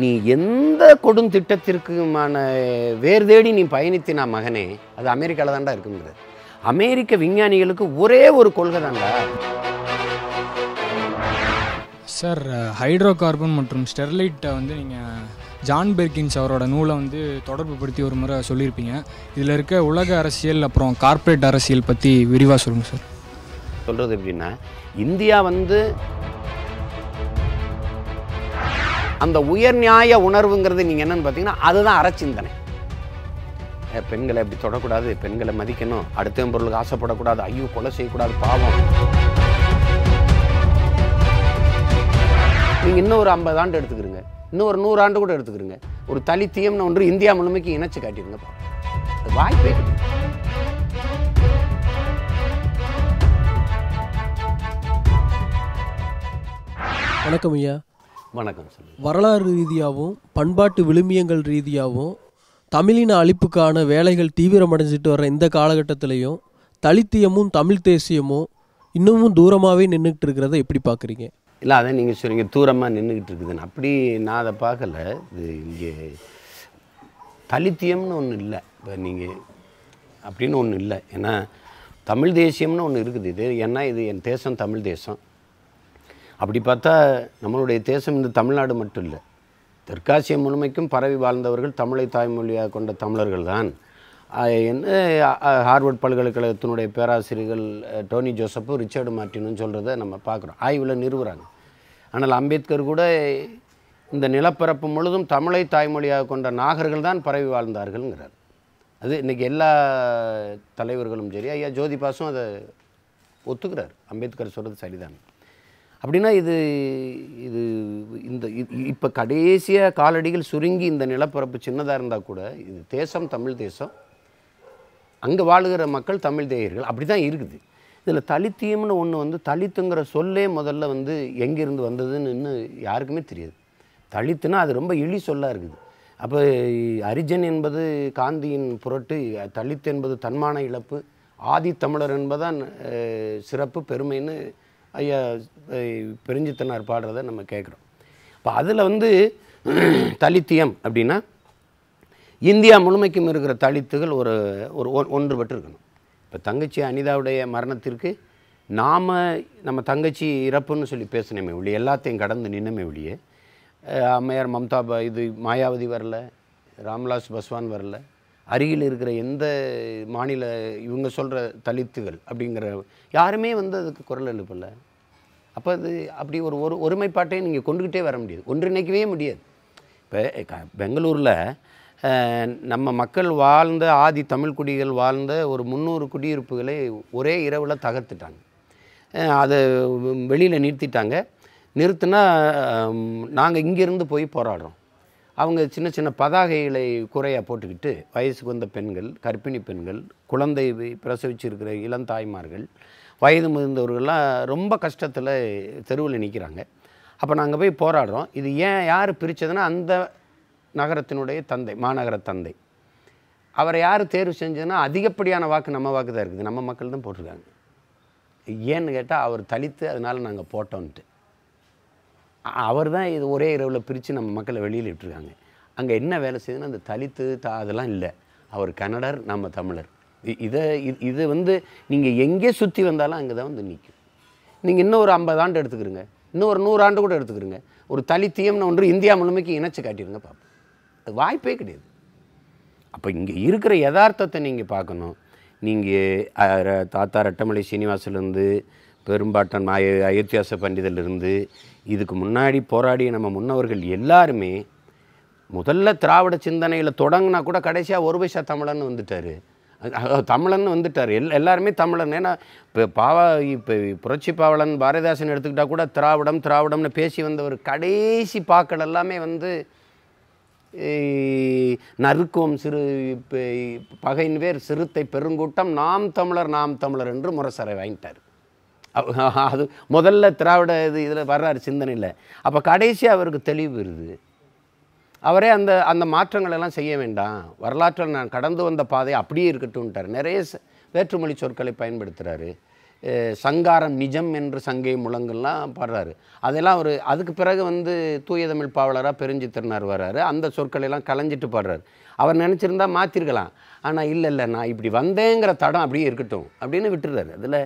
நீ எந்த கொடுந்திட்டத்திற்குமான வேர் தேடி நீ பயணித்தினா மகனே, அது அமெரிக்காவில் தாண்டா இருக்குங்கிறது. அமெரிக்க விஞ்ஞானிகளுக்கு ஒரே ஒரு கொள்கை தாண்டா. சார், ஹைட்ரோ கார்பன் மற்றும் ஸ்டெர்லைட்டை வந்து நீங்கள் ஜான் பெர்கின்ஸ் அவரோட நூலை வந்து தொடர்பு படுத்தி ஒரு முறை சொல்லியிருப்பீங்க. இதில் இருக்க உலக அரசியல் அப்புறம் கார்ப்பரேட் அரசியல் பற்றி விரிவாக சொல்லுங்கள் சார். சொல்கிறது எப்படின்னா, இந்தியா வந்து அந்த உயர் நியாய உணர்வுங்கிறது நீங்கள் என்னென்னு பார்த்தீங்கன்னா, அதுதான் அறச்சிந்தனை. பெண்களை அப்படி தொடக்கூடாது, பெண்களை மதிக்கணும், அடுத்த பொருளுக்கு ஆசைப்படக்கூடாது, ஐயோ கொலை செய்யக்கூடாது, பாவம். நீங்கள் இன்னும் ஒரு 50 ஆண்டு எடுத்துக்கிறீங்க, இன்னும் ஒரு 100 ஆண்டு கூட எடுத்துக்கிறீங்க, ஒரு தலித்தியம்னு ஒன்று இந்தியா முழுமைக்கு இணைச்சு காட்டிடுங்கப்பா. அது வாய்ப்பே. வணக்கம் ஐயா. வணக்கம். வரலாறு ரீதியாகவும் பண்பாட்டு விழுமியங்கள் ரீதியாகவும் தமிழின அழிப்புக்கான வேலைகள் தீவிரமடைஞ்சிட்டு வர்ற இந்த காலகட்டத்திலையும் தலித்தியமும் தமிழ் தேசியமும் இன்னமும் தூரமாகவே நின்றுக்கிட்டு இருக்கிறத எப்படி பார்க்குறீங்க? இல்லை, அதை நீங்கள் சொல்லுங்க, தூரமாக நின்றுக்கிட்டு இருக்குதுன்னு. அப்படி நான் அதை பார்க்கலை. இது இங்கே தலித்தியம்னு ஒன்று இல்லை, இப்போ நீங்கள் அப்படின்னு ஒன்று இல்லை. ஏன்னா தமிழ் தேசியம்னு ஒன்று இருக்குது. இது ஏன்னா இது என் தேசம், தமிழ் தேசம். அப்படி பார்த்தா நம்மளுடைய தேசம் இந்த தமிழ்நாடு மட்டும் இல்லை, தெற்காசிய முழுமைக்கும் பரவி வாழ்ந்தவர்கள் தமிழை தாய்மொழியாக கொண்ட தமிழர்கள் தான் என்று ஹார்வர்ட் பல்கலைக்கழகத்தினுடைய பேராசிரியர்கள் டோனி ஜோசப்பும் ரிச்சர்டு மார்ட்டினும் சொல்கிறத நம்ம பார்க்குறோம், ஆய்வில் நிறுவுறாங்க. ஆனால் அம்பேத்கர் கூட இந்த நிலப்பரப்பு முழுதும் தமிழை தாய்மொழியாக கொண்ட நாகர்கள் தான் பரவி வாழ்ந்தார்கள்ங்கிறார். அது இன்றைக்கி எல்லா தலைவர்களும் சரி, ஐயா ஜோதிபாசும் அதை ஒத்துக்கிறார், அம்பேத்கர் சொல்கிறது சரிதான். அப்படின்னா இது இது இந்த இப்போ கடைசியாக காலடிகள் சுருங்கி இந்த நிலப்பரப்பு சின்னதாக இருந்தால் கூட இது தேசம், தமிழ் தேசம், அங்கே வாழுகிற மக்கள் தமிழ் தேயர்கள், அப்படி தான் இருக்குது. இதில் தலித்தியம்னு ஒன்று வந்து, தலித்துங்கிற சொல்லே முதல்ல வந்து எங்கேருந்து வந்ததுன்னு இன்னும் யாருக்குமே தெரியாது. தலித்துனா அது ரொம்ப இழி சொல்லாக இருக்குது. அப்போ அரிஜன் என்பது காந்தியின் பொருட்டு, தலித் என்பது தன்மான இழப்பு, ஆதித்தமிழர் என்பதான் சிறப்பு பெருமைன்னு ஐயா பெருஞ்சித்தனார் பாடுறத நம்ம கேட்குறோம். இப்போ அதில் வந்து தலித்தியம் அப்படின்னா இந்தியா முழுமைக்கும் இருக்கிற தலித்துகள் ஒரு ஒன்றுபட்டு இருக்கணும். இப்போ தங்கச்சி அனிதாவுடைய மரணத்திற்கு நம்ம தங்கச்சி இறப்புன்னு சொல்லி பேசினமே ஒழிய, எல்லாத்தையும் கடந்து நின்னமே ஒழிய, அம்மையார் மம்தா இது மாயாவதி வரல, ராம்விலாஸ் பாஸ்வான் வரல, அருகில் இருக்கிற எந்த மாநில இவங்க சொல்கிற தலித்துகள் அப்படிங்கிற யாருமே வந்து அதுக்கு குரல் எழுப்பலை. அப்போ அது அப்படி ஒரு ஒருமைப்பாட்டையும் நீங்கள் கொண்டுக்கிட்டே வர முடியாது, ஒன்றிணைக்கவே முடியாது. இப்போ பெங்களூரில் நம்ம மக்கள் வாழ்ந்த ஆதி தமிழ் குடிகள் வாழ்ந்த ஒரு 300 குடியிருப்புகளை ஒரே இரவில் தகர்த்துட்டாங்க. அதை வெளியில் நிறுத்திட்டாங்க. நிறுத்தினா நாங்கள் இங்கேருந்து போய் போராடுறோம். அவங்க சின்ன சின்ன பதாகைகளை குறையாக போட்டுக்கிட்டு வயசுக்கு வந்த பெண்கள், கர்ப்பிணி பெண்கள், குழந்தை பிரசவிச்சிருக்கிற இளந்தாய்மார்கள், வயது முதிர்ந்தவர்கள்லாம் ரொம்ப கஷ்டத்தில் தெருவில் நிற்கிறாங்க. அப்போ நாங்கள் போய் போராடுறோம். இது ஏன் யார் பிரித்ததுன்னா, அந்த நகரத்தினுடைய தந்தை, மாநகர தந்தை, அவரை யார் தேர்வு செஞ்சதுன்னா அதிகப்படியான வாக்கு நம்ம வாக்கு தான் இருக்குது, நம்ம மக்கள் தான் போட்டிருக்காங்க. ஏன்னு கேட்டால் அவர் தலித்து, அதனால் நாங்கள் போட்டோன்ட்டு. அவர் தான் இது ஒரே இரவில் பிரித்து நம்ம மக்களை வெளியில் விட்டுருக்காங்க. அங்கே என்ன வேலை செய்யுதுன்னா, அந்த தலித்து அதெல்லாம் இல்லை, அவர் கன்னடர், நம்ம தமிழர். இது வந்து நீங்கள் எங்கே சுற்றி வந்தாலும் அங்கே தான் வந்து நிற்கும். நீங்கள் இன்னும் ஒரு 50 ஆண்டு எடுத்துக்கிறீங்க, இன்னும் ஒரு 100 ஆண்டு கூட எடுத்துக்கிறீங்க, ஒரு தலித்தியம்னு ஒன்று இந்தியா முழுமைக்கு இணைச்சு காட்டிடுங்க பார்ப்போம். அது வாய்ப்பே கிடையாது. அப்போ இங்கே இருக்கிற யதார்த்தத்தை நீங்கள் பார்க்கணும். நீங்கள் தாத்தா ரெட்டமலை சீனிவாசிலேருந்து, பெரும்பாட்டன் அயோத்தியாச பண்டிதலிருந்து, இதுக்கு முன்னாடி போராடிய நம்ம முன்னவர்கள் எல்லாருமே முதல்ல திராவிட சிந்தனையில் தொடங்கினா கூட கடைசியாக ஒரு பைசா தமிழன்னு வந்துட்டார், எல்லாருமே தமிழன். ஏன்னா இப்போ இப்போ புரட்சி பாவலன், பாரதிதாசன் எடுத்துக்கிட்டால் கூட திராவிடம் திராவிடம்னு பேசி வந்தவர் கடைசி பாக்கள் எல்லாமே வந்து நறுக்குவம் சிறு பகையின் பேர் சிறுத்தை பெருங்கூட்டம், நாம் தமிழர் நாம் தமிழர் என்று முரசரை வாங்கிட்டார். அது முதல்ல திராவிட இதில் வர்றாரு சிந்தனையில். அப்போ கடைசியாக அவருக்கு தெளிவு வருது, அவரே அந்த அந்த மாற்றங்களெல்லாம் செய்ய வேண்டாம், வரலாற்றில் நான் கடந்து வந்த பாதை அப்படியே இருக்கட்டும்ட்டார். நிறைய வேற்றுமொழி சொற்களை பயன்படுத்துகிறாரு. சங்காரம் நிஜம் என்று சங்கை முழங்கெல்லாம் பாடுறாரு. அதெல்லாம் ஒரு அதுக்கு பிறகு வந்து தூய தமிழ் பாவலராக பெருஞ்சி திருநார் வர்றாரு. அந்த சொற்களெல்லாம் கலைஞ்சிட்டு பாடுறாரு. அவர் நினச்சிருந்தா மாற்றிருக்கலாம். ஆனால் இல்லை இல்லை நான் இப்படி வந்தேங்கிற தடம் அப்படியே இருக்கட்டும் அப்படின்னு விட்டுறாரு. அதில்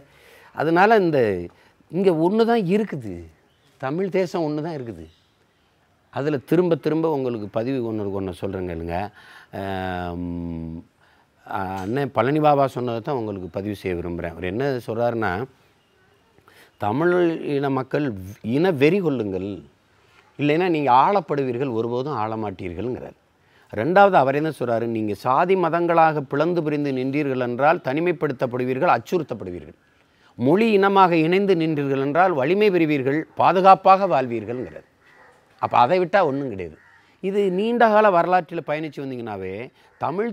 அதனால் இந்த இங்கே ஒன்று தான் இருக்குது, தமிழ் தேசம் ஒன்று தான் இருக்குது. அதில் திரும்ப திரும்ப உங்களுக்கு பதிவு ஒன்று சொல்கிறேங்க இல்லைங்க, அண்ணன் பழனி பாபா சொன்னதை தான் உங்களுக்கு பதிவு செய்ய விரும்புகிறேன். அவர் என்ன சொல்கிறாருன்னா, தமிழ் இன மக்கள் இன வெறி கொள்ளுங்கள், இல்லைன்னா நீங்கள் ஆளப்படுவீர்கள், ஒருபோதும் ஆளமாட்டீர்கள்ங்கிறார். ரெண்டாவது அவர் என்ன சொல்கிறாரு, நீங்கள் சாதி மதங்களாக பிளந்து பிரிந்து நின்றீர்கள் என்றால் தனிமைப்படுத்தப்படுவீர்கள், அச்சுறுத்தப்படுவீர்கள். மொழி இனமாக இணைந்து நின்றீர்கள் என்றால் வலிமை பெறுவீர்கள், பாதுகாப்பாக வாழ்வீர்கள்ங்கிறார். அப்போ அதை விட்டால் ஒன்றும் கிடையாது. இது நீண்டகால வரலாற்றில் பயணித்து வந்தீங்கன்னாவே தமிழ்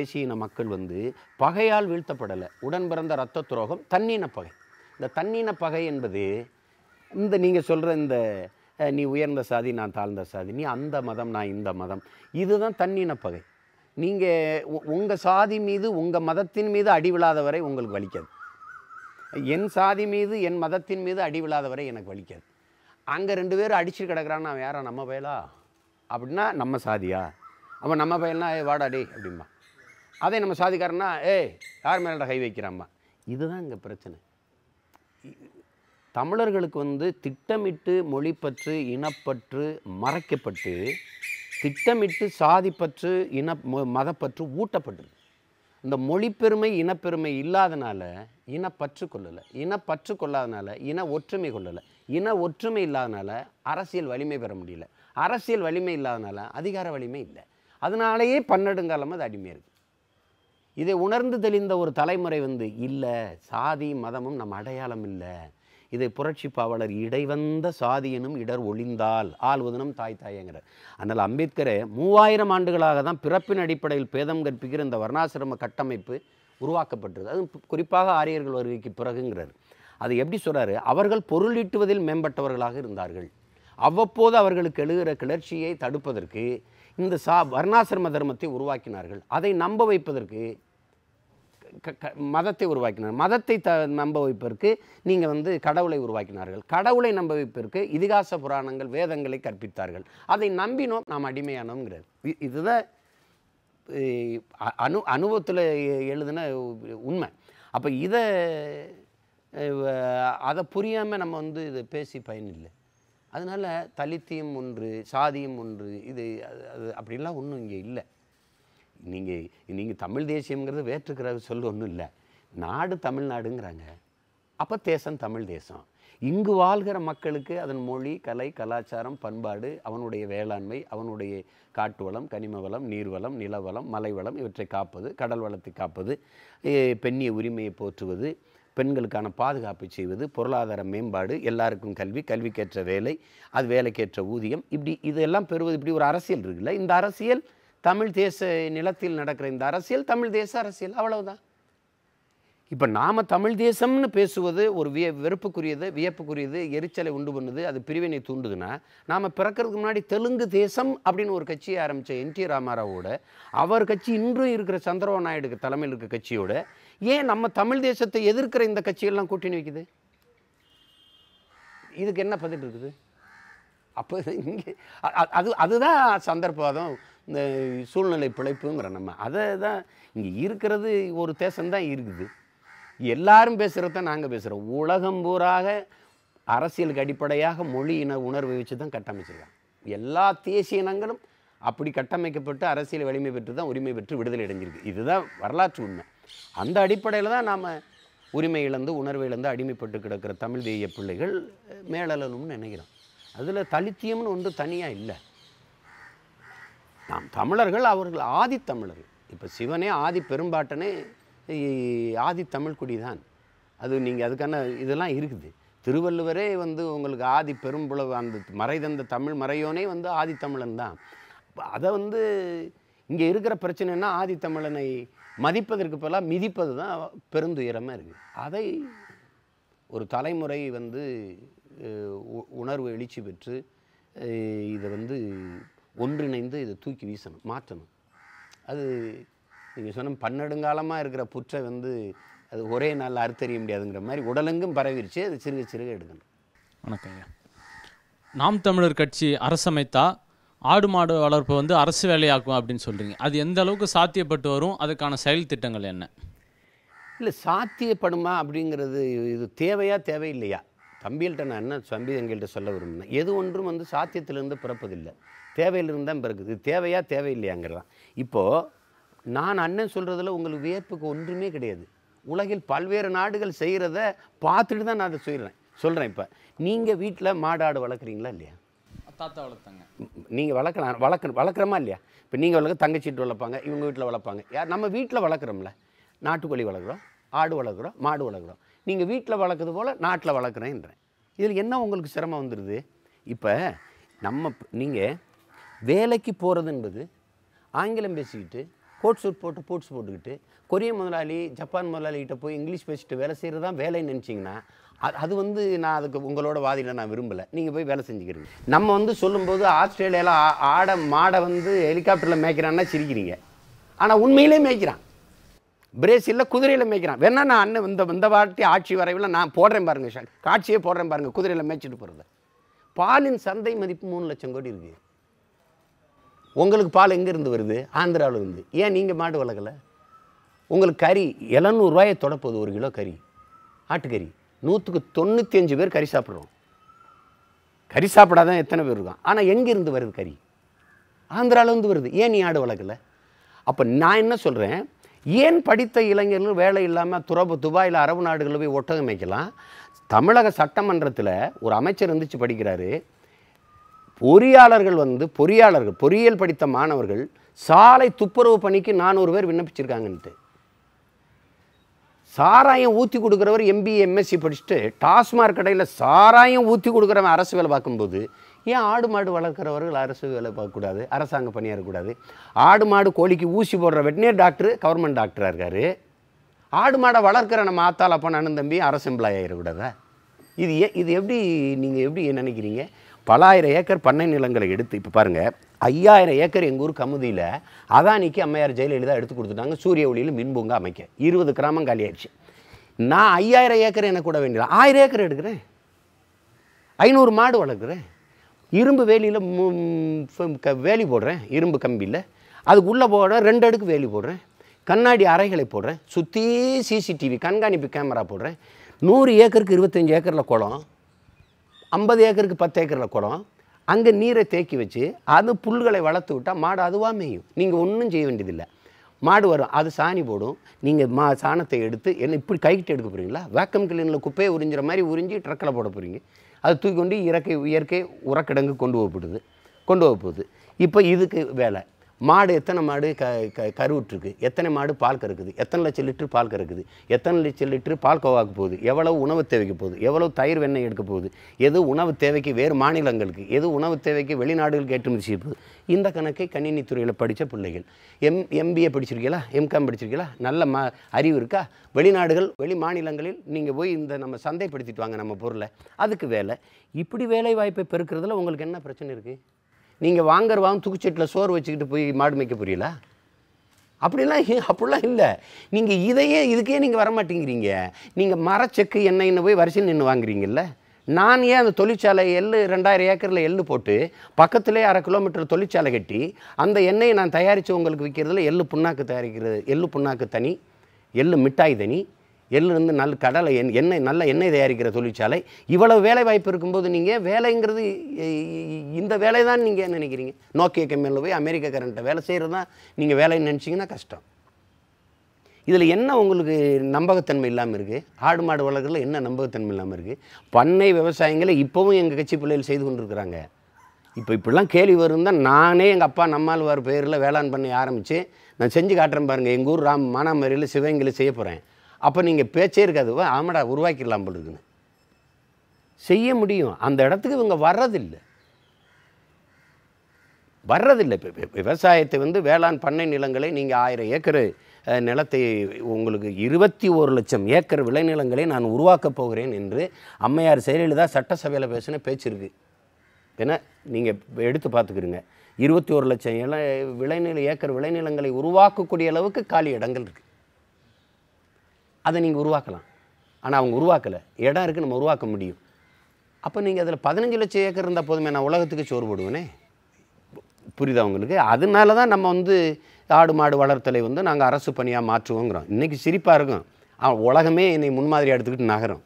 தேசியின மக்கள் வந்து பகையால் வீழ்த்தப்படலை. உடன் பிறந்த இரத்த துரோகம், தன்னின பகை. இந்த தன்னின பகை என்பது இந்த நீங்கள் சொல்கிற இந்த நீ உயர்ந்த சாதி நான் தாழ்ந்த சாதி, நீ அந்த மதம் நான் இந்த மதம், இதுதான் தன்னின பகை. நீங்கள் உங்கள் சாதி மீது உங்கள் மதத்தின் மீது அடி விழாத வரை உங்களுக்கு வலிக்காது. என் சாதி மீது என் மதத்தின் மீது அடி விழாத வரை எனக்கு வலிக்காது. அங்கே ரெண்டு பேரும் அடிச்சு கிடக்கிறான், நான் யாரா நம்ம பயலா அப்படின்னா நம்ம சாதியா, அப்போ நம்ம பயல்னா ஏ வாடாடி அப்படிம்பா. அதே நம்ம சாதிக்காரன்னா ஏய் யார் மேலே கை வைக்கிறாம்மா. இதுதான் இங்கே பிரச்சனை. தமிழர்களுக்கு வந்து திட்டமிட்டு மொழிப்பற்று இனப்பற்று மறைக்கப்பட்டு, திட்டமிட்டு சாதிப்பற்று இன மதப்பற்று ஊட்டப்பட்டது. இந்த மொழிப்பெருமை இனப்பெருமை இல்லாதனால இனப்பற்று கொள்ளலை, இனப்பற்று கொள்ளாதனால இன ஒற்றுமை கொள்ளலை, இன ஒற்றுமை இல்லாதனால அரசியல் வலிமை பெற முடியல, அரசியல் வலிமை இல்லாதனால அதிகார வலிமை இல்லை. அதனாலேயே பன்னெடுங்காலம் அது அடிமையாக இருக்குது. இதை உணர்ந்து தெளிந்த ஒரு தலைமுறை வந்து இல்லை சாதி மதமும் நம் அடையாளம் இல்லை, இதை புரட்சி பாவலர் இடைவந்த சாதியினும் இடர் ஒளிந்தால் ஆள்வதனும் தாய் தாயங்கிறார். அதனால் அம்பேத்கரே 3000 ஆண்டுகளாக தான் பிறப்பின் அடிப்படையில் பேதம் கற்பிக்கிற இந்த வர்ணாசிரம கட்டமைப்பு உருவாக்கப்பட்டது. அது குறிப்பாக ஆரியர்கள் வருகைக்கு பிறகுங்கிறார். அது எப்படி சொல்கிறாரு, அவர்கள் பொருளீட்டுவதில் மேம்பட்டவர்களாக இருந்தார்கள். அவ்வப்போது அவர்களுக்கு எழுகிற கிளர்ச்சியை தடுப்பதற்கு இந்த வர்ணாசிரம தர்மத்தை உருவாக்கினார்கள். அதை நம்ப வைப்பதற்கு மதத்தை உருவாக்கினார். மதத்தை நம்ப வைப்பதற்கு நீங்கள் வந்து கடவுளை உருவாக்கினார்கள். கடவுளை நம்ப வைப்பதற்கு இதிகாச புராணங்கள் வேதங்களை கற்பித்தார்கள். அதை நம்பினோம் நாம் அடிமையானோங்கிறது. இதுதான் அனுபவத்தில் எழுதின உண்மை. அப்போ அதை புரியாமல் நம்ம வந்து இதை பேசி பயனில்லை. அதனால் தலித்தியம் ஒன்று சாதியம் ஒன்று இது அது அப்படின்லாம் ஒன்றும் இங்கே இல்லை. நீங்கள் தமிழ் தேசியங்கிறது வேற்றுக்கிற சொல்ல ஒன்றும் இல்லை. நாடு தமிழ்நாடுங்கிறாங்க, அப்போ தேசம் தமிழ் தேசம். இங்கு வாழ்கிற மக்களுக்கு அதன் மொழி கலை கலாச்சாரம் பண்பாடு அவனுடைய வேளாண்மை அவனுடைய காட்டு வளம் கனிம வளம் நீர்வளம் நிலவளம் மலைவளம் இவற்றை காப்பது, கடல் வளத்தை காப்பது, பெண்ணிய உரிமையை போற்றுவது, பெண்களுக்கான பாதுகாப்பு செய்வது, பொருளாதார மேம்பாடு, எல்லாருக்கும் கல்வி, கல்விக்கேற்ற வேலை, அது வேலைக்கேற்ற ஊதியம், இப்படி இதெல்லாம் பெறுவது, இப்படி ஒரு அரசியல் இருக்குல்ல. இந்த அரசியல் தமிழ் தேச நிலத்தில் நடக்கிற இந்த அரசியல் தமிழ் தேச அரசியல், அவ்வளவுதான். இப்போ நாம் தமிழ் தேசம்னு பேசுவது ஒரு வெறுப்புக்குரியது, வியப்புக்குரியது, எரிச்சலை உண்டு பண்ணுது, அது பிரிவினை தூண்டுதுன்னா, நாம் பிறக்கிறதுக்கு முன்னாடி தெலுங்கு தேசம் அப்படின்னு ஒரு கட்சியை ஆரம்பித்த என்டி ராமாராவோட அவர் கட்சி இன்றும் இருக்கிற சந்திரபாபு நாயுடுக்கு தலைமையில் இருக்கிற கட்சியோட ஏன் நம்ம தமிழ் தேசத்தை எதிர்க்கிற இந்த கட்சியெல்லாம் கூட்டணி வைக்குது? இதுக்கு என்ன பதில் இருக்குது? அப்போ இங்கே அதுதான் சந்தர்ப்பவாதம், இந்த சூழ்நிலை பிழைப்புங்கிற நம்ம அதை தான் இங்கே இருக்கிறது. ஒரு தேசம்தான் இருக்குது, எல்லாரும் பேசுகிறத நாங்கள் பேசுகிறோம். உலகம் பூராக அரசியலுக்கு அடிப்படையாக மொழி இன உணர்வை வச்சு தான் கட்டமைச்சிருக்காங்க. எல்லா தேசிய இனங்களும் அப்படி கட்டமைக்கப்பட்டு அரசியல் வலிமை பெற்று தான் உரிமை பெற்று விடுதலை அடைஞ்சிருக்கு. இதுதான் வரலாற்று உண்மை. அந்த அடிப்படையில் தான் நாம் உரிமை இழந்து உணர்வை இழந்து அடிமைப்பட்டு கிடக்கிற தமிழ் தேசிய பிள்ளைகள் மேலெழணும்னு நினைக்கிறோம். அதில் தலித்தியம்னு ஒன்று தனியாக இல்லை. நாம் தமிழர்கள் அவர்கள் ஆதித்தமிழர்கள். இப்போ சிவனே ஆதி பெரும்பாட்டனே ஆதி தமிழ்குடி தான். அது நீங்கள் அதுக்கான இதெல்லாம் இருக்குது. திருவள்ளுவரே வந்து உங்களுக்கு ஆதி பெரும்புலவு அந்த மறைதந்த தமிழ் மறையோனே வந்து ஆதித்தமிழன் தான். அதை வந்து இங்கே இருக்கிற பிரச்சனைன்னா ஆதித்தமிழனை மதிப்பதற்கு பதிலாக மிதிப்பது தான் பெருந்துயரமாக இருக்குது. அதை ஒரு தலைமுறை வந்து உணர்வு எழுச்சி பெற்று இதை வந்து ஒன்றிணைந்து இதை தூக்கி வீசணும், மாற்றணும். அது நீங்கள் சொன்ன பன்னெடுங்காலமாக இருக்கிற புற்றை வந்து அது ஒரே நாள் அறுத்தறிய முடியாதுங்கிற மாதிரி உடலெங்கும் பரவிருச்சு. அது சிறுக சிறுக எடுக்கணும். வணக்கங்க. நாம் தமிழர் கட்சி அரசமைத்தா ஆடு மாடு வளர்ப்பு வந்து அரசு வேலையாக்கும் அப்படின்னு சொல்கிறீங்க. அது எந்த அளவுக்கு சாத்தியப்பட்டு வரும்? அதுக்கான செயல் திட்டங்கள் என்ன? இல்லை சாத்தியப்படுமா அப்படிங்கிறது இது தேவையா தேவையில்லையா? தம்பிகள்கிட்ட நான் என்ன தம்பி எங்கள்கிட்ட சொல்ல விரும்புனேன், எது ஒன்றும் வந்து சாத்தியத்திலிருந்து பிறப்பதில்லை, தேவையிலிருந்து தான் பிறக்குது. இது தேவையா தேவையில்லையாங்கிறதான். இப்போது நான் அண்ணன் சொல்கிறதுல உங்களுக்கு வியப்புக்கு ஒன்றுமே கிடையாது. உலகில் பல்வேறு நாடுகள் செய்கிறத பார்த்துட்டு தான் நான் அதை சொல்கிறேன். இப்போ நீங்கள் வீட்டில் மாடாடு வளர்க்குறீங்களா இல்லையா? தாத்தா வளர்த்தாங்க. நீங்கள் வளர்க்குறமா இல்லையா? இப்போ நீங்கள் வளர்க்க தங்கச்சிட்டு வளர்ப்பாங்க, இவங்க வீட்டில் வளர்ப்பாங்க. யார் நம்ம வீட்டில் வளர்க்குறோம்ல, நாட்டுக்கோழி வளர்க்குறோம், ஆடு வளர்க்குறோம், மாடு வளர்க்குறோம். நீங்கள் வீட்டில் வளர்க்குறது போல் நாட்டில் வளர்க்குறேன்றேன். இதில் என்ன உங்களுக்கு சிரமம் வந்துடுது? இப்போ நீங்கள் வேலைக்கு போகிறது என்பது ஆங்கிலம் பேசிக்கிட்டு கோட் சூட் போட்டு போட்ஸ் போட்டுக்கிட்டு கொரிய முதலாளி ஜப்பான் முதலாளிகிட்ட போய் இங்கிலீஷ் பேசிட்டு வேலை செய்கிறது தான் வேலைன்னு நினச்சிங்கன்னா அது வந்து நான் அதுக்கு உங்களோட வாதியில் நான் விரும்பலை. நீங்கள் போய் வேலை செஞ்சுக்கிறீங்க. நம்ம வந்து சொல்லும்போது ஆஸ்திரேலியாவில் ஆடை மாடை வந்து ஹெலிகாப்டரில் மேய்க்கிறான்னா சிரிக்கிறீங்க, ஆனால் உண்மையிலே மேய்க்கிறான். பிரேசிலில் குதிரையில் மேய்க்கிறான். வேணா நான் அண்ணன் இந்த வாட்டி ஆட்சி வரைவில் நான் போடுறேன் பாருங்கள், காட்சியே போடுறேன் பாருங்கள், குதிரையில் மேய்ச்சிட்டு போகிறத. பாலின் சந்தை மதிப்பு 3 லட்சம் கோடி இருக்குது. உங்களுக்கு பால் எங்கேருந்து வருது? ஆந்திராவிலேருந்து. ஏன் நீங்கள் மாடு வளர்க்கலை? உங்களுக்கு கறி 700 ரூபாயை தொடப்போது. 1 கிலோ கறி, ஆட்டுக்கறி 195 பேர் கறி சாப்பிட்றோம். கறி சாப்பிடாதான் எத்தனை பேர் இருக்கான். ஆனால் எங்கேருந்து வருது கறி? ஆந்திராவிலேருந்து வருது. ஏன் நீ ஆடு வளர்க்கலை? அப்போ நான் என்ன சொல்கிறேன், ஏன் படித்த இளைஞர்கள் வேலை இல்லாமல் துபாயில் அரபு நாடுகளில் போய் ஒட்டகம் மேய்க்கலாம்? தமிழக சட்டமன்றத்தில் ஒரு அமைச்சர் இருந்துச்சு படிக்கிறாரு, பொறியாளர்கள் பொறியியல் படித்த மாணவர்கள் சாலை துப்புரவு பணிக்கு 400 பேர் விண்ணப்பிச்சிருக்காங்கன்ட்டு. சாராயம் ஊற்றி கொடுக்குறவர் MBA MSc படிச்சுட்டு டாஸ்மார்க் கடையில் சாராயம் ஊற்றி கொடுக்குறவன் அரசு வேலை பார்க்கும்போது ஏன் ஆடு மாடு வளர்க்குறவர்கள் அரசு வேலை பார்க்கக்கூடாது, அரசாங்க பணியாக இருக்கக்கூடாது? ஆடு மாடு கோழிக்கு ஊசி போடுற வெட்டினரி டாக்டர் கவர்மெண்ட் டாக்டராக இருக்கார். ஆடு மாடை வளர்க்குற நம்ம ஆத்தால் அப்போ அண்ணன் தம்பி அரசு எம்ப்ளாய் ஆகிடக்கூடாதா? இது எப்படி நீங்கள் எப்படி நினைக்கிறீங்க? பல ஆயிரம் ஏக்கர் பண்ணை நிலங்களை எடுத்து இப்போ பாருங்கள், 5000 ஏக்கர் எங்கள் ஊர் கமுதியில் அதானிக்கு அம்மையார் ஜெயலலிதா எடுத்து கொடுத்துட்டாங்க. சூரிய ஒளியில் மின்பூங்கா அமைக்க 20 கிராமம் காலியாகிடுச்சு. நான் 5000 ஏக்கர் எனக்கு கூட வேண்டியது 1000 ஏக்கர் எடுக்கிறேன். 500 மாடு வளர்க்குறேன். இரும்பு வேலியில் வேலி போடுறேன், இரும்பு கம்பியில் அதுக்கு உள்ளே போடுறேன், 2 அடுக்கு வேலி போடுறேன், கண்ணாடி அறைகளை போடுறேன், சுற்றி CCTV கண்காணிப்பு கேமரா போடுறேன். 100 ஏக்கருக்கு 25 ஏக்கரில் குளம், 50 ஏக்கருக்கு 10 ஏக்கரில் குளம். அங்கே நீரை தேக்கி வச்சு அது புல்களை வளர்த்து விட்டால் மாடு அதுவாக மேயும். நீங்கள் ஒன்றும் செய்ய வேண்டியதில்லை. மாடு வரும், அது சாணி போடும். நீங்கள் சாணத்தை எடுத்து என்ன இப்படி கைக்கிட்டு எடுக்க போகிறீங்களா? வேக்கம் கிளீனில் குப்பையை உறிஞ்சிற மாதிரி உறிஞ்சி ட்ரக்கில் போட போகிறீங்க. அது தூக்கி கொண்டு இயற்கை உரக்கிடங்கு கொண்டு போகுது. இப்போ இதுக்கு வேலை. மாடு எத்தனை மாடு கருவுற்றுருக்கு, எத்தனை மாடு பால் கறக்குது, எத்தனை லட்சம் லிட்டர் பால் கோவாக்கு போகுது, எவ்வளோ உணவு தேவைக்கு போகுது, எவ்வளோ தயிர் வெண்ணெய் எடுக்க போகுது, எது உணவு தேவைக்கு வேறு மாநிலங்களுக்கு, எது உணவு தேவைக்கு வெளிநாடுகளுக்கு ஏற்றுமதி செய்ய போகுது. இந்த கணக்கை கணினித்துறையில் படித்த பிள்ளைகள் MBA படிச்சிருக்கீங்களா, MCOM படிச்சிருக்கீங்களா, நல்ல அறிவு இருக்கா? வெளிநாடுகள் வெளி மாநிலங்களில் நீங்கள் போய் இந்த நம்ம சந்தைப்படுத்திட்டு வாங்க நம்ம பொருளை, அதுக்கு வேலை. இப்படி வேலை வாய்ப்பை பெருக்கிறதுல உங்களுக்கு என்ன பிரச்சனை இருக்குது? நீங்கள் வாங்குறவாங்க தூக்குச்சட்டில் சோறு வச்சுக்கிட்டு போய் மாடு மேய்க்க புரியல அப்படிலாம் இல்லை. நீங்கள் இதுக்கே நீங்கள் வரமாட்டேங்கிறீங்க. நீங்கள் மரச்செக்கு எண்ணெய்னு போய் வரிசையில் நின்று வாங்குறீங்கல்ல. நான் ஏன் அந்த தொழிற்சாலை 2000 ஏக்கரில் எள்ளு போட்டு பக்கத்துலேயே 1/2 கிலோமீட்டர் தொழிற்சாலை கட்டி அந்த எண்ணெயை நான் தயாரித்து உங்களுக்கு விற்கிறதுல எள்ளு புண்ணாக்கு தனி, எள்ளு மிட்டாய் தனி, எள்ளுலேருந்து நல்ல கடலை எண்ணெய் நல்ல எண்ணெய் தயாரிக்கிற தொழிற்சாலை. இவ்வளவு வேலை வாய்ப்பு இருக்கும்போது நீங்கள் வேலைங்கிறது இந்த வேலை தான் நீங்கள் என்ன நினைக்கிறீங்க? நோக்கிய கம்பெனியில் போய் அமெரிக்காரன்ட்ட வேலை செய்கிறது தான் நீங்கள் வேலைன்னு நினச்சிங்கன்னா கஷ்டம். இதில் என்ன உங்களுக்கு நம்பகத்தன்மை இல்லாமல் இருக்குது? ஆடு மாடு வளர்க்குறதுல என்ன நம்பகத்தன்மை இல்லாமல் இருக்குது? பண்ணை விவசாயங்களை இப்போவும் எங்கள் கட்சி பிள்ளைகள் செய்து கொண்டிருக்கிறாங்க. இப்போ இப்படிலாம் கேள்வி வரும் தான். நானே எங்கள் அப்பா நம்மாழ்வார் பேரில் வேளாண் பண்ணை ஆரம்பித்து நான் செஞ்சு காட்டுறேன் பாருங்கள். எங்கள் ஊர் மானாமரியில் சிவகங்கையில் செய்ய போகிறேன். அப்போ நீங்கள் பேச்சே இருக்காதுவா, ஆமாடா உருவாக்கிடலாம் போல் இருக்குன்னு செய்ய முடியும். அந்த இடத்துக்கு இவங்க வர்றதில்லை. இப்போ விவசாயத்தை வந்து வேளாண் பண்ணை நிலங்களை நீங்கள் 1000 ஏக்கர் நிலத்தை உங்களுக்கு 21 லட்சம் ஏக்கர் விளைநிலங்களை நான் உருவாக்கப் போகிறேன் என்று அம்மையார் ஜெயலலிதா சட்டசபையில் பேசின பேச்சு இருக்குது. ஏன்னா நீங்கள் எடுத்து பார்த்துக்கிறீங்க, 21 லட்சம் ஏக்கர் விளைநிலங்களை உருவாக்கக்கூடிய அளவுக்கு காலி இடங்கள் இருக்குது. அதை நீங்கள் உருவாக்கலாம். ஆனால் அவங்க உருவாக்கலை, இடம் இருக்குது நம்ம உருவாக்க முடியும். அப்போ நீங்கள் அதில் 15 லட்சம் ஏக்கர் இருந்தால் போதுமே, நான் உலகத்துக்கு சோறு போடுவேனே. புரியுதா உங்களுக்கு? அதனால தான் நம்ம வந்து ஆடு மாடு வளர்த்தலை வந்து நாங்கள் அரசு பணியாக மாற்றுவோங்கிறோம். இன்றைக்கி சிரிப்பாக இருக்கும், உலகமே என்னை முன்மாதிரி எடுத்துக்கிட்டு நகரும்.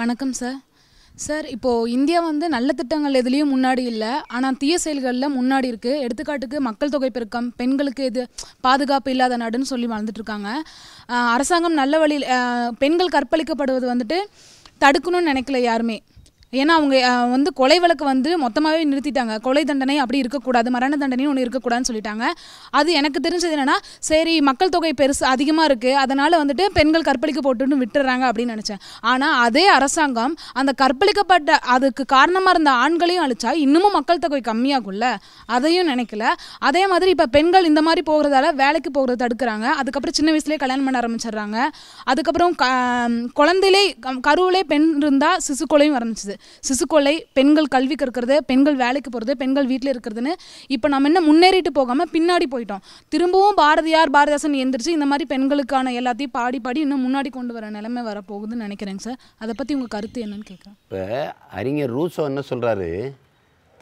வணக்கம் சார். சார், இப்போது இந்தியா வந்து நல்ல திட்டங்கள் எதுலேயும் முன்னாடி இல்லை, ஆனால் தீய செயல்களில் முன்னாடி இருக்குது. எடுத்துக்காட்டுக்கு மக்கள் தொகை பெருக்கம், பெண்களுக்கு இது பாதுகாப்பு இல்லாத நாடுன்னு சொல்லி வாழ்ந்துட்டுருக்காங்க. அரசாங்கம் நல்ல வழியில் பெண்கள் கற்பழிக்கப்படுவது வந்துட்டு தடுக்கணும்னு நினைக்கல யாருமே. ஏன்னா அவங்க வந்து கொலை வழக்கு வந்து மொத்தமாகவே நிறுத்திட்டாங்க. கொலை தண்டனை அப்படி இருக்கக்கூடாது, மரண தண்டனையும் ஒன்று இருக்கக்கூடாதுன்னு சொல்லிட்டாங்க. அது எனக்கு தெரிஞ்சது என்னென்னா, சரி மக்கள் தொகை பெருசு அதிகமாக இருக்குது, அதனால் வந்துட்டு பெண்கள் கற்பழிக்க போட்டுன்னு விட்டுறாங்க அப்படின்னு நினச்சேன். ஆனால் அதே அரசாங்கம் அந்த கற்பழிக்கப்பட்ட அதுக்கு காரணமாக இருந்த ஆண்களையும் அழிச்சா இன்னமும் மக்கள் தொகை கம்மியாகும்ல, அதையும் நினைக்கல. அதே மாதிரி இப்போ பெண்கள் இந்த மாதிரி போகிறதால வேலைக்கு போகிறத தடுக்கிறாங்க, அதுக்கப்புறம் சின்ன வயசுலேயே கல்யாணம் பண்ண ஆரம்பிச்சிடுறாங்க, அதுக்கப்புறம் குழந்தையிலே கருவிலே பெண் இருந்தால் சிசு கொலையும் ஆரம்பிச்சிது. சிசுக்கொலை, பெண்கள் கல்வி கற்கிறது, பெண்கள் வேலைக்கு போகிறது, பெண்கள் வீட்டில் இருக்கிறதுன்னு இப்போ நம்ம என்ன முன்னேறிட்டு போகாமல் பின்னாடி போயிட்டோம். திரும்பவும் பாரதியார் பாரதிதாசன் எந்திரிச்சு இந்த மாதிரி பெண்களுக்கான எல்லாத்தையும் பாடி பாடி இன்னும் முன்னாடி கொண்டு வர நிலைமை வரப்போகுதுன்னு நினைக்கிறேங்க சார். அதை பற்றி உங்கள் கருத்து என்னன்னு கேட்குறேன். இப்போ அறிஞர் ரூசோ என்ன சொல்கிறாரு,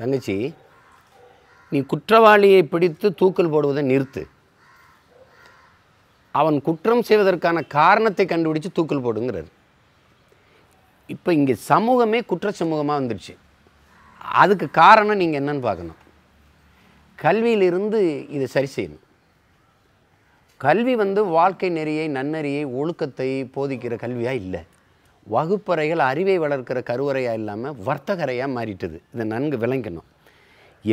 தங்கச்சி நீ குற்றவாளியை பிடித்து தூக்கல் போடுவதை நிறுத்து, அவன் குற்றம் செய்வதற்கான காரணத்தை கண்டுபிடிச்சு தூக்கல் போடுங்கிறார். இப்போ இங்கே சமூகமே குற்ற சமூகமாக வந்துடுச்சு. அதுக்கு காரணம் நீங்கள் என்னன்னு பார்க்கணும். கல்வியிலிருந்து இதை சரி செய்யணும். கல்வி வந்து வாழ்க்கை நெறியை, நன்னெறியை, ஒழுக்கத்தை போதிக்கிற கல்வியாக இல்லை. வகுப்பறைகள் அறிவை வளர்க்கிற கருவறையாக இல்லாமல் வர்த்தகரையாக மாறிட்டுது. இதை நன்கு விளங்கணும்.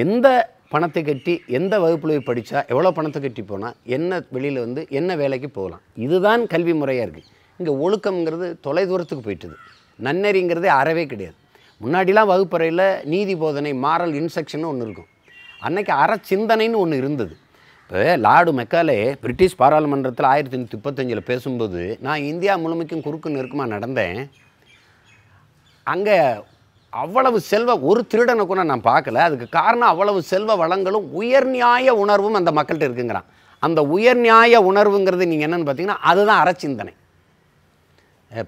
எந்த பணத்தை கட்டி எந்த வகுப்பில் படித்தா எவ்வளோ பணத்தை கட்டி போனால் என்ன, வெளியில் வந்து என்ன வேலைக்கு போகலாம், இதுதான் கல்வி முறையாக இருக்குது. இங்கே ஒழுக்கம்ங்கிறது தொலைதூரத்துக்கு போயிட்டுது. நன்னறிங்கிறதே அறவே கிடையாது. முன்னாடிலாம் வகுப்பறையில் நீதி போதனை, மாரல் இன்ஸ்ட்ரக்ஷன் ஒன்று இருக்கும். அன்றைக்கி அறச்சிந்தனைன்னு ஒன்று இருந்தது. இப்போ லார்டு மெக்காலே பிரிட்டிஷ் பாராளுமன்றத்தில் 1935 பேசும்போது, நான் இந்தியா முழுமைக்கும் குறுக்கு நெருக்கமாக நடந்தேன், அங்கே அவ்வளவு செல்வ ஒரு திருடனை கூட நான் பார்க்கல, அதுக்கு காரணம் அவ்வளவு செல்வ வளங்களும் உயர்நியாய உணர்வும் அந்த மக்கள்கிட்ட இருக்குங்கிறான். அந்த உயர்நியாய உணர்வுங்கிறது நீங்கள் என்னென்னு பார்த்தீங்கன்னா அதுதான் அறச்சிந்தனை.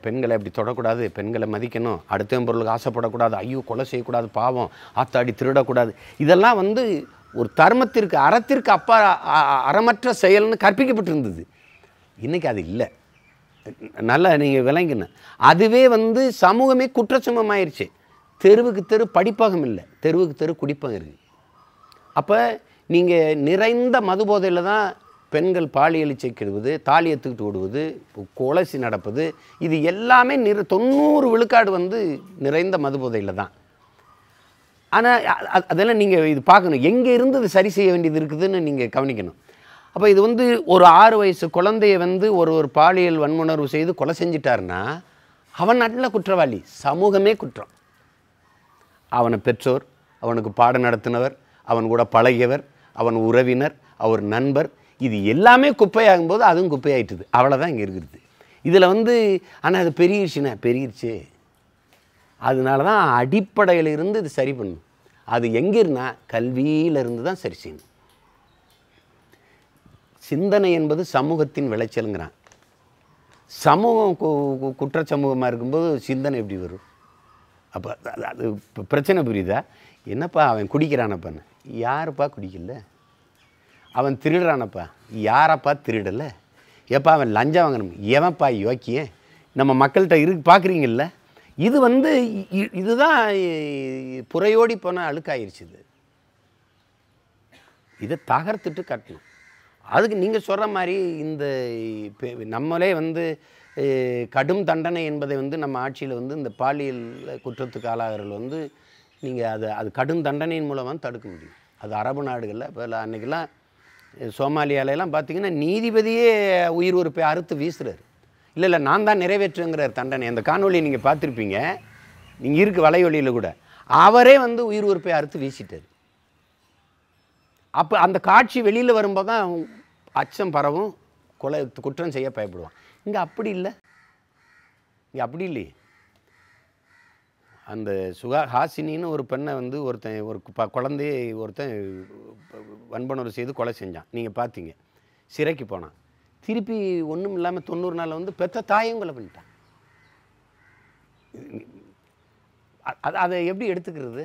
பெண்களை அப்படி தொடக்கூடாது, பெண்களை மதிக்கணும், அடுத்த பொருளுக்கு ஆசைப்படக்கூடாது, ஐயோ கொலை செய்யக்கூடாது, பாவம் ஆத்தாடி திருடக்கூடாது, இதெல்லாம் வந்து ஒரு தர்மத்திற்கு அறத்திற்கு அப்பா அறமற்ற செயல்னு கற்பிக்கப்பட்டிருந்தது. இன்றைக்கி அது இல்லை. நல்லா நீங்கள் விளங்கின. அதுவே வந்து சமூகமே குற்றச்சமமாயிருச்சு. தெருவுக்கு தெரு படிப்பகம் இல்லை, தெருவுக்கு தெரு குடிப்பகம் இருக்குது. அப்போ நீங்கள் நிறைந்த மதுபோதையில் தான் பெண்கள் பாலியல் இச்சைக்கிடுவது, தாலியை தூக்கிட்டு ஓடுவது, கொலைசி நடப்பது, இது எல்லாமே 90% வந்து நிறைந்த மதுபோதையில் தான். ஆனால் அதெல்லாம் நீங்கள் இது பார்க்கணும், எங்கே இருந்து இது சரி செய்ய வேண்டியது இருக்குதுன்னு நீங்கள் கவனிக்கணும். அப்போ இது வந்து ஒரு 6 வயசு குழந்தைய வந்து ஒரு பாலியல் வன்முணர்வு செய்து கொலை செஞ்சிட்டாருன்னா அவன் நல்ல குற்றவாளி, சமூகமே குற்றம். அவனை பெற்றோர், அவனுக்கு பாடம் நடத்தினவர், அவன் கூட பழகியவர், அவன் உறவினர், அவர் நண்பர், இது எல்லாமே குப்பையாகும்போது அதுவும் குப்பையாயிட்டுது. அவ்வளோதான் இங்கே இருக்கிறது. இதில் வந்து ஆனால் அது பெருகிடுச்சுண்ணா, பெருகிடுச்சு. அதனால தான் அடிப்படையில் இருந்து இது சரி பண்ணணும். அது எங்கிருந்தா கல்வியிலிருந்து தான் சரி செய்யணும். சிந்தனை என்பது சமூகத்தின் விளைச்சலுங்கிறான். சமூகம் குற்ற சமூகமாக இருக்கும்போது சிந்தனை எப்படி வரும்? அப்போ அது பிரச்சனை புரியுதா? என்னப்பா அவன் குடிக்கிறானப்பான்னு, யாருப்பா குடிக்கல? அவன் திருடுறானப்பா, யாரப்பா திருடலை? எப்பா அவன் லஞ்சம் வாங்கணும், எவன்ப்பா யோக்கியன்? நம்ம மக்கள்கிட்ட பார்க்குறீங்கள்ல, இது வந்து இதுதான் புறையோடி போன அழுக்காயிருச்சு. இது இதை தகர்த்துட்டு கட்டணும். அதுக்கு நீங்கள் சொல்கிற மாதிரி இந்த நம்மளே வந்து கடும் தண்டனை என்பதை வந்து நம்ம ஆட்சியில் வந்து இந்த பாலியல் குற்றத்துக்கு ஆளாகிறவர்கள் வந்து நீங்கள் அது கடும் தண்டனையின் மூலமாக தடுக்க முடியும். அது அரபு நாடுகளில் இப்போ அன்றைக்கெல்லாம் சோமாலியாலெல்லாம் பார்த்தீங்கன்னா நீதிபதியே உயிர் உறுப்பை அறுத்து வீசுகிறார். இல்லை இல்லை நான் தான் நிறைவேற்றுங்கிறார் தண்டனை. அந்த காணொலியை நீங்கள் பார்த்துருப்பீங்க, நீங்கள் இருக்க வலைவழியில் கூட அவரே வந்து உயிர் உறுப்பை அறுத்து வீசிட்டார். அப்போ அந்த காட்சி வெளியில் வரும்போது தான் அச்சம் பரவும், குற்றம் செய்ய பயப்படுவான். இங்கே அப்படி இல்லை, இங்கே அப்படி இல்லையே. அந்த ஹாசினின்னு ஒரு பெண்ணை வந்து ஒருத்தன் வன்புணர்வு செய்து கொலை செஞ்சான். நீங்கள் பார்த்தீங்க, சிறைக்கு போனான். திருப்பி ஒன்றும் இல்லாமல் 90 நாளில் வந்து பெற்ற தாயங்களை பண்ணிட்டான். அதை எப்படி எடுத்துக்கிறது?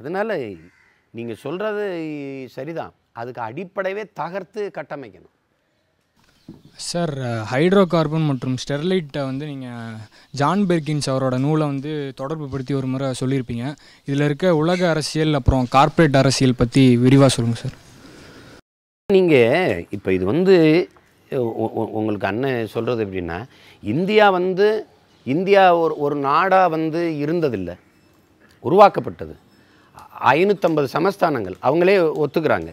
அதனால் நீங்கள் சொல்கிறது சரிதான், அதுக்கு அடிப்படையே தகர்த்து கட்டமைக்கணும். சார், ஹைட்ரோ கார்பன் மற்றும் ஸ்டெர்லைட்டை வந்து நீங்கள் ஜான் பெர்கின்ஸ் அவரோட நூலை வந்து தொடர்பு படுத்தி ஒரு முறை சொல்லியிருப்பீங்க. இதில் இருக்க உலக அரசியல் அப்புறம் கார்ப்பரேட் அரசியல் பற்றி விரிவாக சொல்லுங்கள் சார். நீங்கள் இப்போ இது வந்து உங்களுக்கு அண்ணன் சொல்கிறது எப்படின்னா, இந்தியா ஒரு நாடாக வந்து இருந்ததில்லை, உருவாக்கப்பட்டது. 550 சமஸ்தானங்கள் அவங்களே ஒத்துக்கிறாங்க.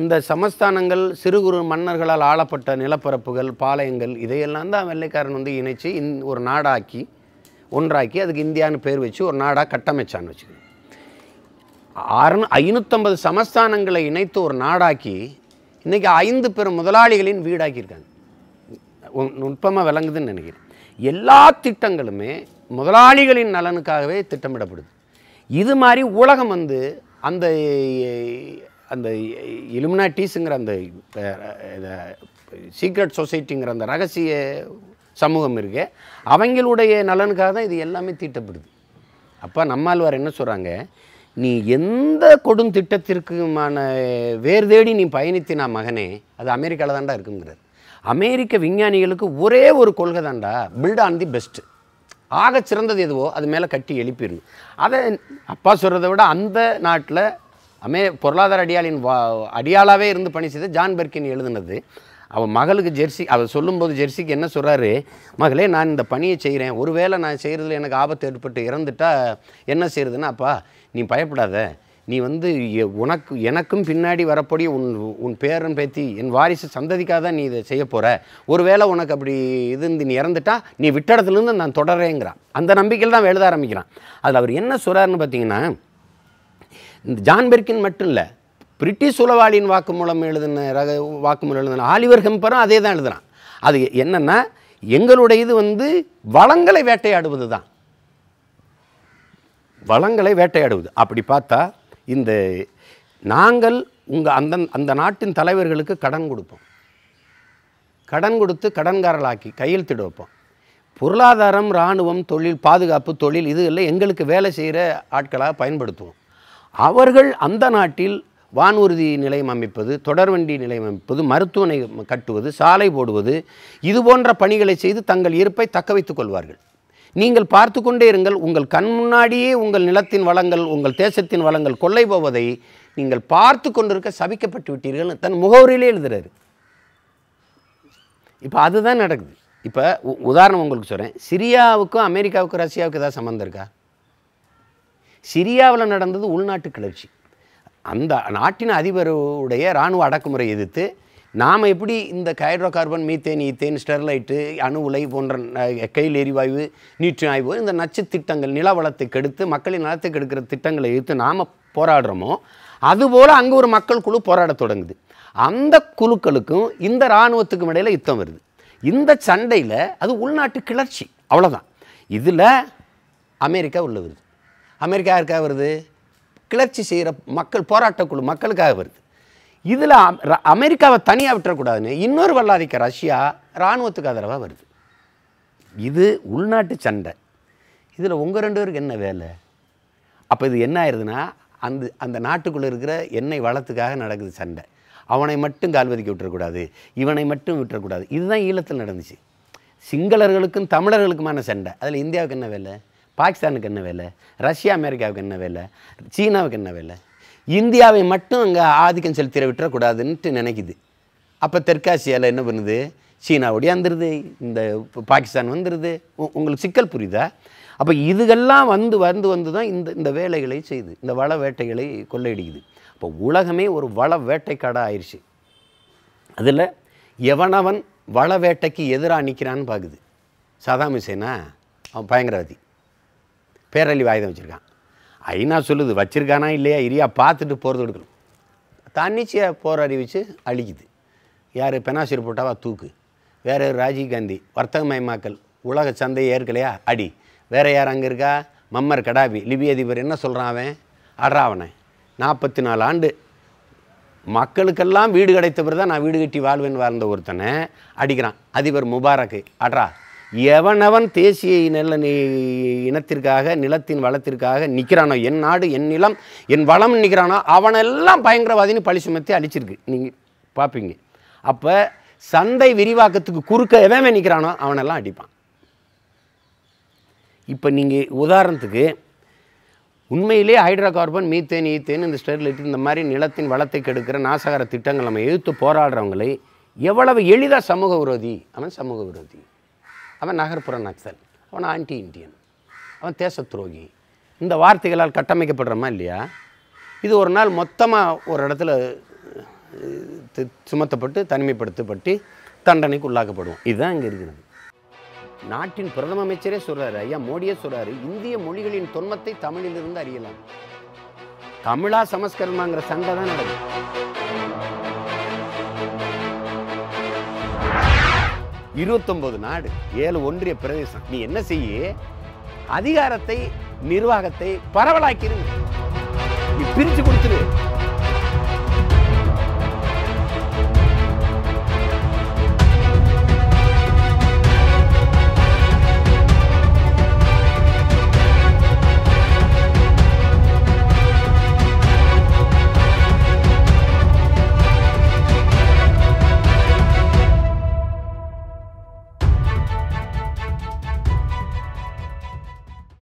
இந்த சமஸ்தானங்கள் சிறு குறு மன்னர்களால் ஆளப்பட்ட நிலப்பரப்புகள், பாளையங்கள், இதையெல்லாம் தான் வெள்ளைக்காரன் வந்து இணைச்சி ஒரு நாடாக்கி ஒன்றாக்கி அதுக்கு இந்தியான்னு பேர் வச்சு ஒரு நாடாக கட்டமைச்சான்னு வச்சுக்கோங்க. 550 சமஸ்தானங்களை இணைத்து ஒரு நாடாக்கி இன்றைக்கி 5 பெரும் முதலாளிகளின் வீடாக்கியிருக்காங்க. நுட்பமாக விளங்குதுன்னு நினைக்கிறேன். எல்லா திட்டங்களுமே முதலாளிகளின் நலனுக்காகவே திட்டமிடப்படுது. இது மாதிரி உலகம் வந்து அந்த அந்த இலுமினாட்டிஸுங்கிற அந்த சீக்ரெட் சொசைட்டிங்கிற அந்த ரகசிய சமூகம் இருக்கு, அவங்களுடைய நலனுக்காக தான் இது எல்லாமே தீட்டப்படுது. அப்போ நம்மாழ்வார் என்ன சொல்கிறாங்க, நீ எந்த கொடும் திட்டத்திற்குமான வேறு தேடி நீ பயணித்தினா மகனே, அது அமெரிக்காவில் தாண்டா இருக்குங்கிறது. அமெரிக்க விஞ்ஞானிகளுக்கு ஒரே ஒரு கொள்கை தாண்டா, பில்ட் ஆன் தி பெஸ்ட்டு, ஆக சிறந்தது எதுவோ அது மேலே கட்டி எழுப்பிடணும். அதை அப்பா சொல்கிறத விட அந்த நாட்டில் பொருளாதார அடியாளின் அடியாளாகவே இருந்து பணி செய்து ஜான் பெர்கின் எழுதுனது. அவன் மகளுக்கு ஜெர்சி அவர் சொல்லும்போது ஜெர்சிக்கு என்ன சொல்கிறாரு, மகளே நான் இந்த பணியை செய்கிறேன், ஒருவேளை நான் செய்கிறதுல எனக்கு ஆபத்து ஏற்பட்டு இறந்துட்டா என்ன செய்கிறதுன்னா, அப்பா நீ பயப்படாத, நீ வந்து உனக்கு எனக்கும் பின்னாடி வரக்கூடிய உன் பேரன் பேத்தி என் வாரிசு சந்ததிக்காக தான் நீ இதை செய்ய போகிற, ஒருவேளை உனக்கு அப்படி இருந்து நீ இறந்துட்டா நீ விட்டடத்துலேருந்து நான் தொடரேங்கிறான். அந்த நம்பிக்கையில் தான் எழுத ஆரம்பிக்கிறான். அதில் அவர் என்ன சொல்கிறாருன்னு பார்த்தீங்கன்னா, இந்த ஜான் பெர்கின் மட்டும் இல்லை, பிரிட்டிஷ் உளவாளியின் வாக்குமூலம் எழுதின வாக்குமூலம் எழுதின ஆலிவர் ஹெம்பரும் அதே தான் எழுதுகிறான். அது என்னென்னா, எங்களுடைய இது வந்து வளங்களை வேட்டையாடுவது தான், வளங்களை வேட்டையாடுவது. அப்படி பார்த்தா இந்த நாங்கள் உங்கள் அந்த நாட்டின் தலைவர்களுக்கு கடன் கொடுப்போம், கடன் கொடுத்து கடன்காரர்களாக்கி கையெழுத்திட வைப்போம். பொருளாதாரம், இராணுவம், தொழில், பாதுகாப்பு, தொழில் இது எல்லாம் எங்களுக்கு வேலை செய்கிற ஆட்களாக பயன்படுத்துவோம். அவர்கள் அந்த நாட்டில் வானூர்தி நிலையம் அமைப்பது, தொடர்வண்டி நிலையம் அமைப்பது, மருத்துவமனை கட்டுவது, சாலை போடுவது இது போன்ற பணிகளை செய்து தங்கள் இருப்பை தக்க வைத்துக் கொள்வார்கள். நீங்கள் பார்த்து கொண்டே இருங்கள், உங்கள் கண் முன்னாடியே உங்கள் நிலத்தின் வளங்கள், உங்கள் தேசத்தின் வளங்கள் கொள்ளை போவதை நீங்கள் பார்த்து கொண்டிருக்க சபிக்கப்பட்டு விட்டீர்கள் தன் முகவரியிலே எழுதுறாரு. இப்போ அதுதான் நடக்குது. இப்போ உதாரணம் உங்களுக்கு சொல்கிறேன், சிரியாவுக்கும் அமெரிக்காவுக்கும் ரஷ்யாவுக்கு ஏதாவது சம்மந்தம் இருக்கா? சிரியாவில் நடந்தது உள்நாட்டு கிளர்ச்சி. அந்த நாட்டின் அதிபருடைய இராணுவ அடக்குமுறை எதிர்த்து நாம் எப்படி இந்த hydro carbon, methane, ethane, Sterlite, அணு உலை போன்ற கையில் எரிவாயு, நீற்று ஆய்வு இந்த நச்சு திட்டங்கள், நில வளத்தை கெடுத்து மக்களின் நலத்தை கெடுக்கிற திட்டங்களை எதிர்த்து நாம் போராடுறோமோ அதுபோல் அங்கே ஒரு மக்கள் குழு போராட தொடங்குது. அந்த குழுக்களுக்கும் இந்த இராணுவத்துக்கும் இடையில் யுத்தம் வருது. இந்த சண்டையில் அது உள்நாட்டு கிளர்ச்சி, அவ்வளோதான். இதில் அமெரிக்கா உள்ள வருது. அமெரிக்கா இருக்காக வருது, கிளர்ச்சி செய்கிற மக்கள் போராட்டக்குழு மக்களுக்காக வருது. இதில் அமெரிக்காவை தனியாக விட்டுறக்கூடாதுன்னு இன்னொரு வல்லாதிக்க ரஷ்யா இராணுவத்துக்கு ஆதரவாக வருது. இது உள்நாட்டு சண்டை. இதில் உங்கள் 2 பேருக்கு என்ன வேலை? அப்போ இது என்ன ஆயிடுதுன்னா, அந்த நாட்டுக்குள்ளே இருக்கிற எண்ணெய் வளத்துக்காக நடக்குது சண்டை. அவனை மட்டும் கால்வதிக்க விட்டுறக்கூடாது, இவனை மட்டும் விட்டுறக்கூடாது. இதுதான் ஈழத்தில் நடந்துச்சு. சிங்களர்களுக்கும் தமிழர்களுக்குமான சண்டை. அதில் இந்தியாவுக்கு என்ன வேலை? பாகிஸ்தானுக்கு என்ன வேலை? ரஷ்யா அமெரிக்காவுக்கு என்ன வேலை? சீனாவுக்கு என்ன வேலை? இந்தியாவை மட்டும் அங்கே ஆதிக்கம் செலுத்திட விட்டுறக்கூடாதுன்ட்டு நினைக்குது. அப்போ தெற்காசியாவில் என்ன பண்ணுது? சீனாவோடைய வந்துடுது, இந்த பாகிஸ்தான் வந்துடுது. உங்களுக்கு சிக்கல் புரியுதா? அப்போ இதுகெல்லாம் வந்து வந்து வந்து தான் இந்த வேலைகளை செய்யுது, இந்த வள வேட்டைகளை கொள்ளையடிக்குது. அப்போ உலகமே ஒரு வள வேட்டைக்காடாக ஆயிடுச்சு. அதில் எவனவன் வள வேட்டைக்கு எதிராக நிற்கிறான்னு பார்க்குது. சதாம் ஹுசேனா அவன் பயங்கரவாதி, பேரழிவு ஆயுதம் வச்சுருக்கான். ஐநா சொல்லுது வச்சுருக்கானா இல்லையா, இரியா பார்த்துட்டு போகிறது கொடுக்கணும். தன்னிச்சையாக போர் அறிவித்து அழிக்குது. யார்? பெனாசிர் போட்டாவா தூக்கு, வேறு ராஜீவ்காந்தி வர்த்தகமயமாக்கல் உலக சந்தையை ஏற்கலையா அடி, வேறு யார் அங்கே இருக்கா? மம்மர் கடாபி, லிபிய அதிபர். என்ன சொல்கிறான் அவன்? அட்ராவனை 44 ஆண்டு மக்களுக்கெல்லாம் வீடு கிடைத்த பிறகு தான் நான் வீடு கட்டி வாழ்வேன் வாழ்ந்த ஒருத்தனை அடிக்கிறான் அதிபர் முபாரக்கு. அட்ரா எவனவன் தேசிய நில இனத்திற்காக நிலத்தின் வளத்திற்காக நிற்கிறானோ, என் நாடு என் நிலம் என் வளம் நிற்கிறானோ அவனெல்லாம் பயங்கரவாதின்னு பழி சுமத்தி அழிச்சிருக்கு. நீங்கள் பார்ப்பீங்க. அப்போ சந்தை விரிவாக்கத்துக்கு குறுக்க எவன் நிற்கிறானோ அவனெல்லாம் அடிப்பான். இப்போ நீங்கள் உதாரணத்துக்கு உண்மையிலே ஹைட்ரோ கார்பன் மீத்தேன் ஈத்தேன் இந்த ஸ்டெர்லைட் இந்த மாதிரி நிலத்தின் வளத்தை கெடுக்கிற நாசகர திட்டங்கள் நம்ம எதிர்த்து போராடுறவங்களை எவ்வளவு எளிதாக சமூக விரோதி, அவன் சமூக விரோதி, அவன் நகர்ப்புற நக்சல், அவன் ஆன்டி இண்டியன், அவன் தேச துரோகி, இந்த வார்த்தைகளால் கட்டமைக்கப்படுறமா இல்லையா? இது ஒரு நாள் மொத்தமாக ஒரு இடத்துல சுமத்தப்பட்டு தனிமைப்படுத்தப்பட்டு தண்டனைக்கு உள்ளாக்கப்படுவோம். இதுதான் இங்கே இருக்கிறது. நாட்டின் பிரதம அமைச்சரே சொல்கிறாரு, ஐயா மோடியே சொல்கிறாரு, இந்திய மொழிகளின் தொன்மத்தை தமிழிலிருந்து அறியலாம். தமிழா சமஸ்கிருதமாங்கிற சண்டை தான் நடக்குது. இருபத்தொம்போது நாடு 7 ஒன்றிய பிரதேசம். நீ என்ன செய்ய, அதிகாரத்தை நிர்வாகத்தை பரவலாக்கிருங்க, நீ பிரித்து கொடுத்துரு.